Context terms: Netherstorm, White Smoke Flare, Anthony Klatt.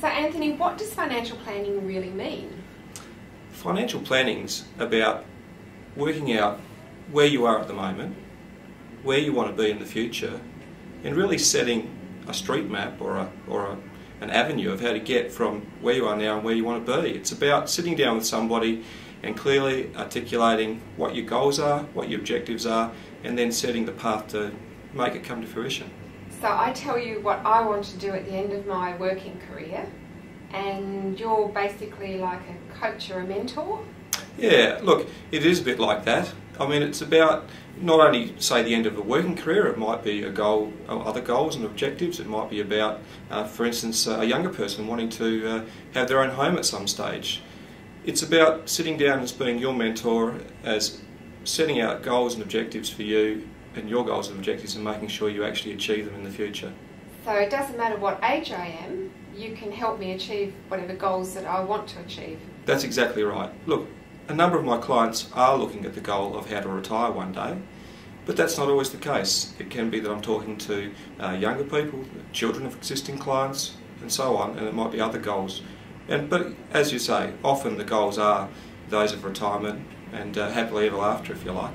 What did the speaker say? So Anthony, what does financial planning really mean? Financial planning's about working out where you are at the moment, where you want to be in the future, and really setting a street map or an avenue of how to get from where you are now and where you want to be. It's about sitting down with somebody and clearly articulating what your goals are, what your objectives are, and then setting the path to make it come to fruition. So I tell you what I want to do at the end of my working career, and you're basically like a coach or a mentor? Yeah, look, it is a bit like that. I mean, it's about not only, say, the end of a working career, it might be a goal, other goals and objectives. It might be about, for instance, a younger person wanting to have their own home at some stage. It's about sitting down as being your mentor, as setting out goals and objectives for you and your goals and objectives and making sure you actually achieve them in the future. So it doesn't matter what age I am, you can help me achieve whatever goals that I want to achieve. That's exactly right. Look, a number of my clients are looking at the goal of how to retire one day, but that's not always the case. It can be that I'm talking to younger people, children of existing clients, and so on, and it might be other goals. But as you say, often the goals are those of retirement and happily ever after, if you like.